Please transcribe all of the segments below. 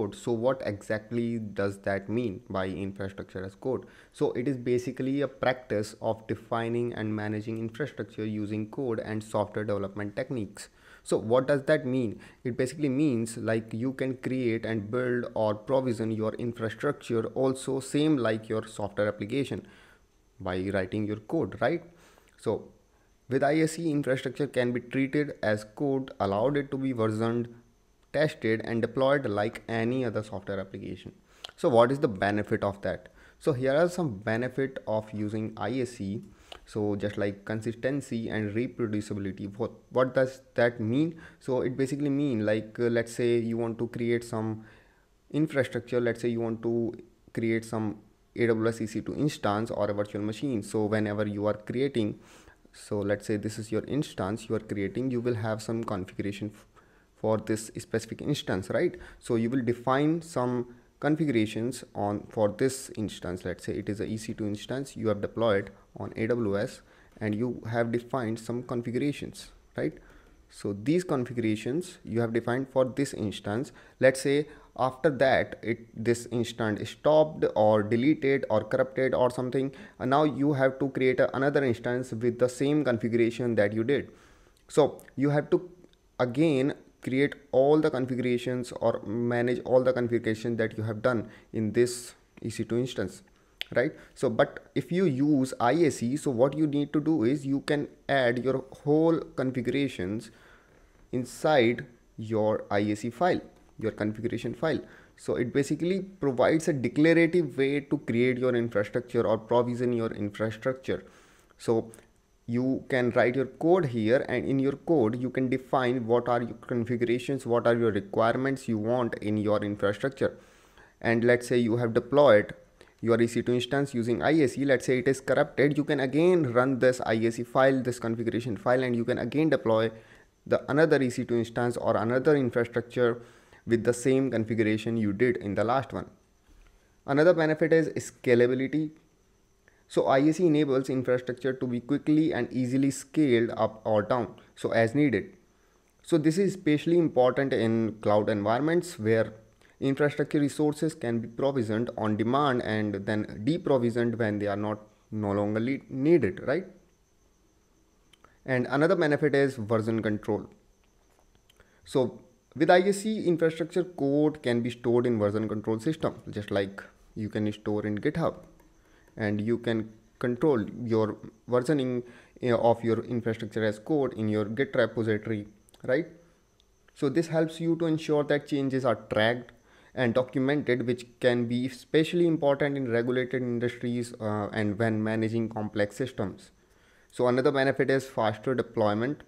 code. So what exactly does that mean by infrastructure as code? So it is basically a practice of defining and managing infrastructure using code and software development techniques. So what does that mean? It basically means like you can create and build or provision your infrastructure also same like your software application by writing your code, right? So with IAC, infrastructure can be treated as code, allowed it to be versioned, tested and deployed like any other software application. So what is the benefit of that? So here are some benefits of using IAC. So just like consistency and reproducibility, what does that mean? So it basically mean like let's say you want to create some infrastructure, let's say you want to create some AWS EC2 instance or a virtual machine. So whenever you are creating, so let's say this is your instance you are creating, you will have some configuration for this specific instance, right? So you will define some configurations on for this instance. Let's say it is a EC2 instance you have deployed on AWS and you have defined some configurations, right? So these configurations you have defined for this instance. Let's say after that this instance is stopped or deleted or corrupted or something, and now you have to create another instance with the same configuration that you did. So you have to again create all the configurations or manage all the configuration that you have done in this EC2 instance, right? So but if you use IAC, so what you need to do is you can add your whole configurations inside your IAC file, your configuration file. So it basically provides a declarative way to create your infrastructure or provision your infrastructure. So you can write your code here, and in your code you can define what are your configurations, what are your requirements you want in your infrastructure. And let's say you have deployed your EC2 instance using IAC, let's say it is corrupted, you can again run this IAC file, this configuration file, and you can again deploy another EC2 instance or another infrastructure with the same configuration you did in the last one. Another benefit is scalability. So IAC enables infrastructure to be quickly and easily scaled up or down, so as needed. So this is especially important in cloud environments where infrastructure resources can be provisioned on demand and then deprovisioned when they are no longer needed, right? And another benefit is version control. So with IAC, infrastructure code can be stored in version control system, just like you can store in GitHub, and you can control your versioning of your infrastructure as code in your Git repository, right? So this helps you to ensure that changes are tracked and documented, which can be especially important in regulated industries and when managing complex systems. So another benefit is faster deployment.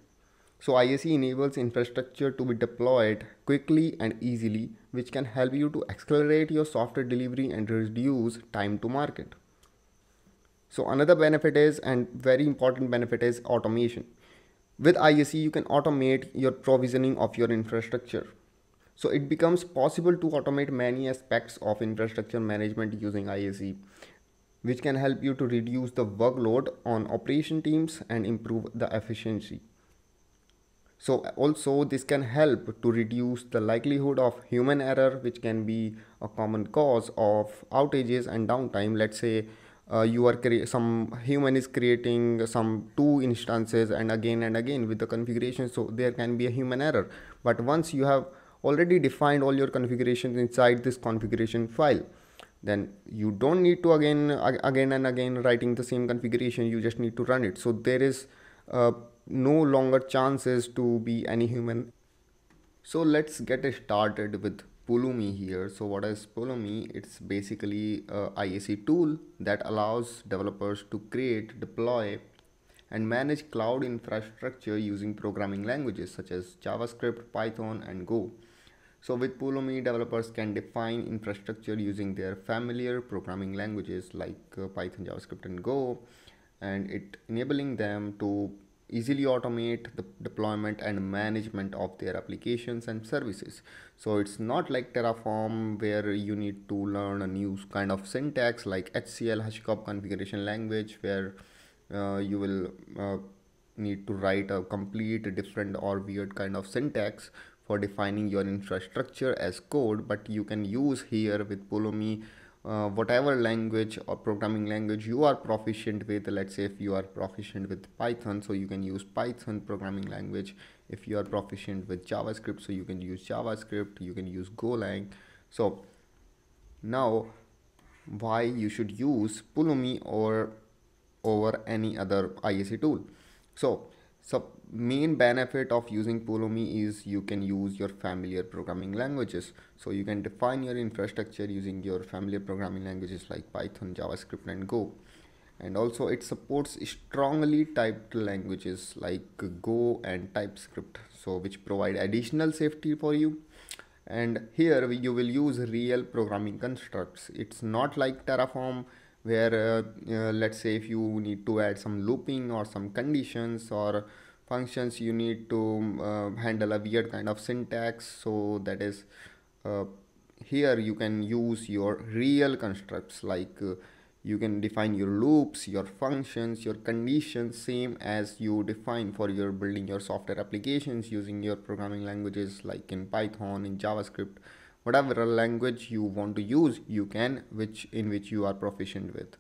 So IAC enables infrastructure to be deployed quickly and easily, which can help you to accelerate your software delivery and reduce time to market. So another benefit is, and very important benefit is, automation. With IAC, you can automate your provisioning of your infrastructure. So it becomes possible to automate many aspects of infrastructure management using IAC, which can help you to reduce the workload on operation teams and improve the efficiency. So also this can help to reduce the likelihood of human error, which can be a common cause of outages and downtime. Let's say some human is creating some two instances and again with the configuration, so there can be a human error. But once you have already defined all your configurations inside this configuration file, then you don't need to again and again writing the same configuration, you just need to run it. So there is no longer chances to be any human. So let's get started with Pulumi here. So what is Pulumi? It's basically a IAC tool that allows developers to create, deploy and manage cloud infrastructure using programming languages such as JavaScript, Python and Go. So with Pulumi, developers can define infrastructure using their familiar programming languages like Python, JavaScript and Go, and it enabling them to easily automate the deployment and management of their applications and services. So it's not like Terraform where you need to learn a new kind of syntax like HCL, HashiCorp configuration language, where you will need to write a complete different or weird kind of syntax for defining your infrastructure as code, but you can use here with Pulumi whatever language or programming language you are proficient with. Let's say if you are proficient with Python, so you can use Python programming language. If you are proficient with JavaScript, so you can use JavaScript, you can use Golang. So now why you should use Pulumi or over any other IAC tool? So main benefit of using Pulumi is you can use your familiar programming languages. So you can define your infrastructure using your familiar programming languages like Python, JavaScript and Go. And also it supports strongly typed languages like Go and TypeScript, so which provide additional safety for you. And here you will use real programming constructs. It's not like Terraform where let's say if you need to add some looping or some conditions or functions, you need to handle a weird kind of syntax. So that is here you can use your real constructs, like you can define your loops, your functions, your conditions, same as you define for your building your software applications using your programming languages like in Python, in JavaScript, whatever language you want to use, you can, in which you are proficient with.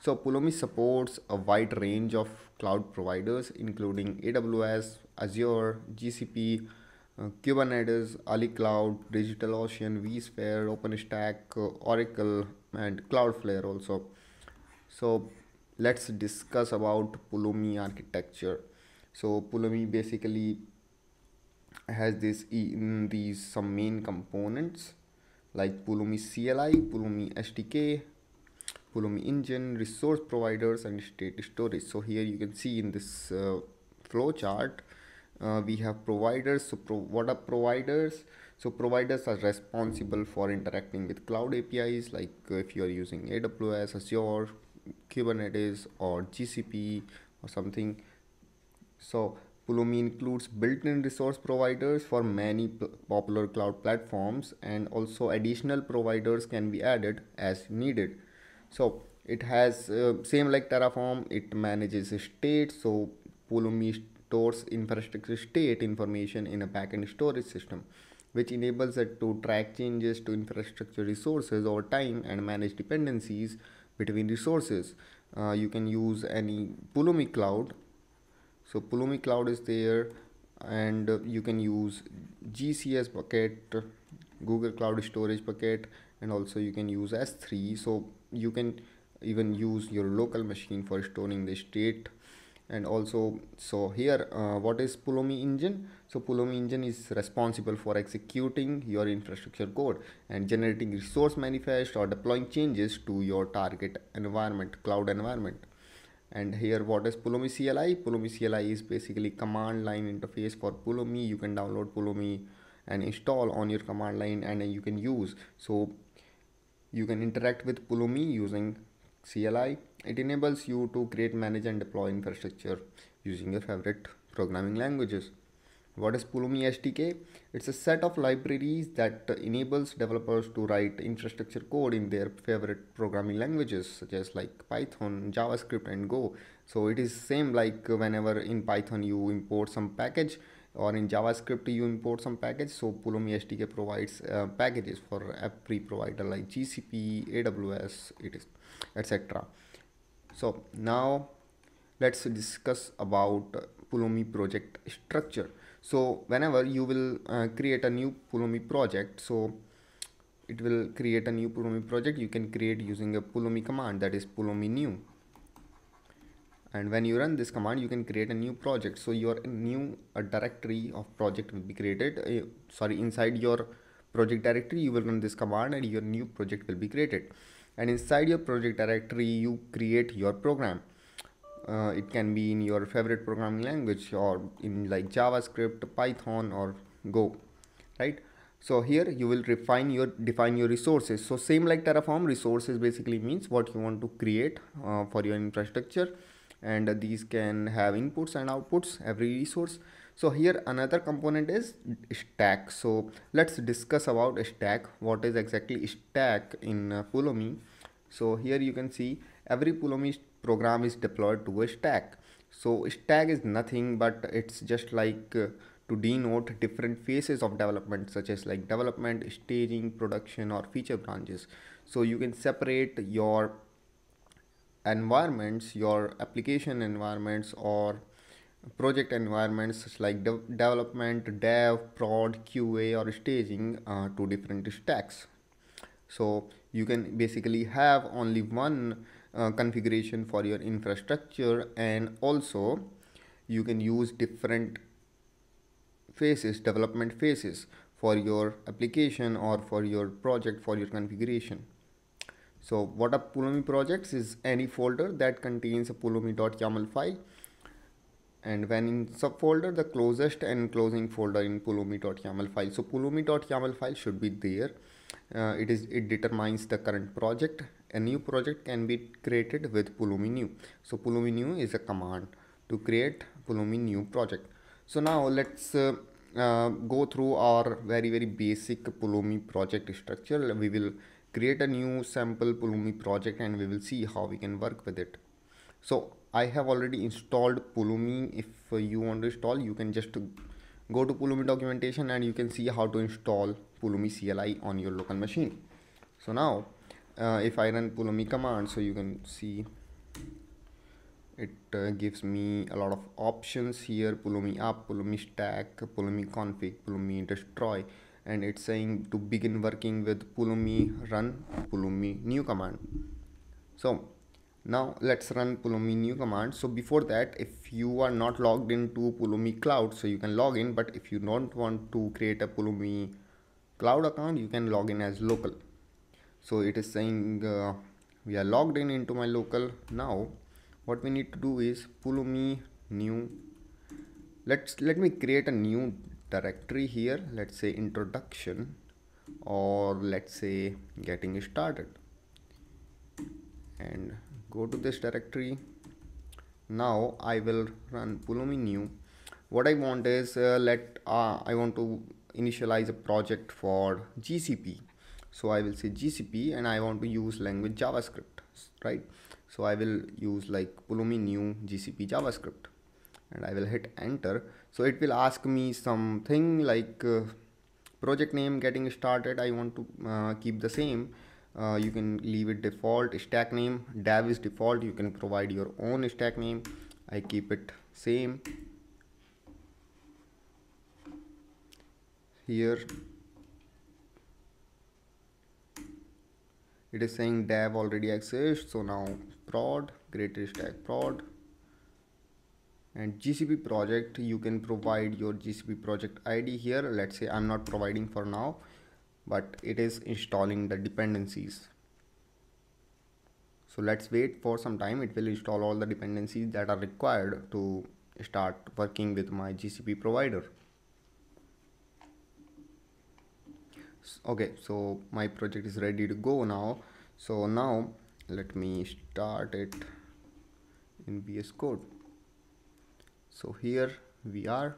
So Pulumi supports a wide range of cloud providers, including AWS, Azure, GCP, Kubernetes, AliCloud, DigitalOcean, vSphere, OpenStack, Oracle, and Cloudflare also. So let's discuss about Pulumi architecture. So Pulumi basically has some main components like Pulumi CLI, Pulumi SDK, Pulumi Engine, resource providers, and state storage. So here you can see in this flowchart we have providers. So what are providers? So providers are responsible for interacting with cloud APIs, like if you are using AWS, Azure, Kubernetes, or GCP or something. So Pulumi includes built-in resource providers for many popular cloud platforms, and also additional providers can be added as needed. So it has same like Terraform, it manages state. So Pulumi stores infrastructure state information in a backend storage system, which enables it to track changes to infrastructure resources over time and manage dependencies between resources. You can use any Pulumi cloud. So Pulumi cloud is there, and you can use GCS bucket, Google Cloud Storage bucket, and also you can use S3. So you can even use your local machine for storing the state. And also, so here what is Pulumi Engine? So Pulumi Engine is responsible for executing your infrastructure code and generating resource manifest or deploying changes to your target environment, cloud environment. And here what is Pulumi CLI? Pulumi CLI is basically command line interface for Pulumi. You can download Pulumi and install on your command line, and you can use. So you can interact with Pulumi using CLI. It enables you to create, manage and deploy infrastructure using your favorite programming languages. What is Pulumi SDK? It's a set of libraries that enables developers to write infrastructure code in their favorite programming languages, such as like Python, JavaScript and Go. So it is same like whenever in Python you import some package or in JavaScript you import some package. So Pulumi SDK provides packages for every provider like GCP, AWS, etc. So now let's discuss about Pulumi project structure. So whenever you will create a new Pulumi project, so it will create a new Pulumi project. You can create using a Pulumi command, that is Pulumi new. And when you run this command, you can create a new project. So your new directory of project will be created. Inside your project directory, you will run this command and your new project will be created. And inside your project directory, you create your program. It can be in your favorite programming language or in like JavaScript, Python or Go, right? So here you will define your resources. So same like Terraform, resources basically means what you want to create for your infrastructure. And these can have inputs and outputs, every resource. So here another component is stack. So let's discuss about stack. What is exactly stack in Pulumi? So here you can see every Pulumi program is deployed to a stack. So stack is nothing but it's just like to denote different phases of development, such as like development, staging, production, or feature branches. So you can separate your environments, your application environments or project environments like development, dev, prod, QA, or staging to different stacks. So you can basically have only one configuration for your infrastructure, and also you can use different phases, development phases, for your application or for your project, for your configuration. So what are Pulumi projects? Is any folder that contains a Pulumi.yaml file, and when in subfolder, the closest and closing folder in Pulumi.yaml file. So Pulumi.yaml file should be there. It determines the current project. A new project can be created with Pulumi new. So Pulumi new is a command to create Pulumi new project. So now let's go through our very basic Pulumi project structure. We will create a new sample Pulumi project and we will see how we can work with it. So I have already installed Pulumi. If you want to install, you can just go to Pulumi documentation and you can see how to install Pulumi CLI on your local machine. So now if I run Pulumi command, so you can see it gives me a lot of options here: Pulumi app, Pulumi stack, Pulumi config, Pulumi destroy, and it's saying to begin working with Pulumi run Pulumi new command. So now let's run Pulumi new command. So before that, if you are not logged into Pulumi cloud, so you can log in, but if you don't want to create a Pulumi cloud account, you can log in as local. So it is saying we are logged in into my local. Now what we need to do is Pulumi new. Let me create a new directory here. Let's say introduction, or let's say getting started, and go to this directory. Now I will run Pulumi new. What I want is I want to initialize a project for GCP. So I will say GCP, and I want to use language JavaScript, right? So I will use like Pulumi new GCP JavaScript, and I will hit enter. So it will ask me something like project name getting started. I want to keep the same. You can leave it default. Stack name, dev is default. You can provide your own stack name. I keep it same here. It is saying dev already exists. So now prod, create stack prod, and GCP project. You can provide your GCP project ID here. Let's say I'm not providing for now, but it is installing the dependencies. So let's wait for some time. It will install all the dependencies that are required to start working with my GCP provider. Okay, so my project is ready to go now. So now let me start it in VS Code. So here we are.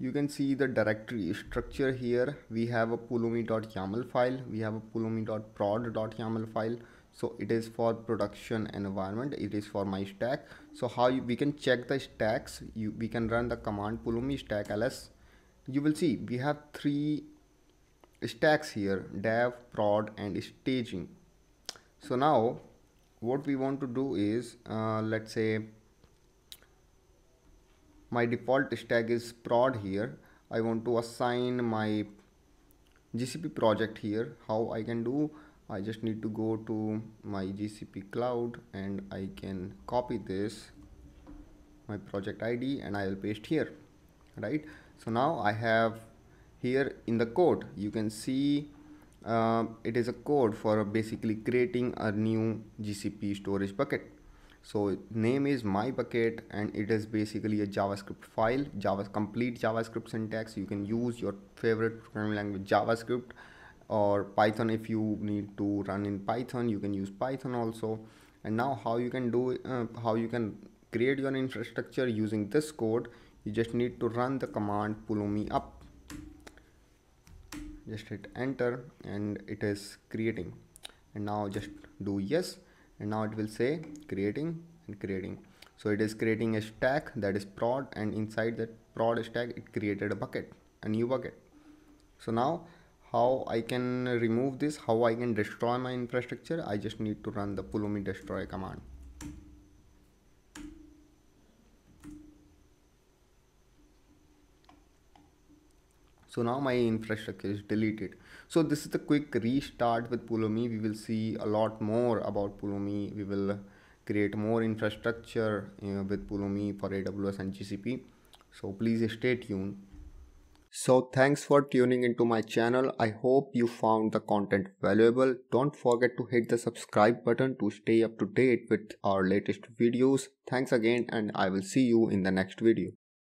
You can see the directory structure here. We have a Pulumi.yaml file. We have a Pulumi.prod.yaml file. So it is for production environment. It is for my stack. So how we can check the stacks? We can run the command Pulumi stack ls. You will see we have three stacks here: dev, prod, and staging. So now what we want to do is let's say my default stack is prod here. I want to assign my GCP project here. How I can do? I just need to go to my GCP cloud and I can copy this, my project ID, and I will paste here, right? So now I have here in the code, you can see it is a code for basically creating a new GCP storage bucket. So name is my bucket, and it is basically a JavaScript file, complete JavaScript syntax. You can use your favorite programming language JavaScript or Python. If you need to run in Python, you can use Python also. And now how you can do how you can create your infrastructure using this code. You just need to run the command Pulumi up. Just hit enter and it is creating. And now just do yes, and now it will say creating and creating. So it is creating a stack that is prod, and inside that prod stack it created a bucket, a new bucket. So now how I can remove this, how I can destroy my infrastructure, I just need to run the Pulumi destroy command. So now my infrastructure is deleted. So this is the quick restart with Pulumi. We will see a lot more about Pulumi. We will create more infrastructure with Pulumi for AWS and GCP. So please stay tuned. So thanks for tuning into my channel. I hope you found the content valuable. Don't forget to hit the subscribe button to stay up to date with our latest videos. Thanks again, and I will see you in the next video.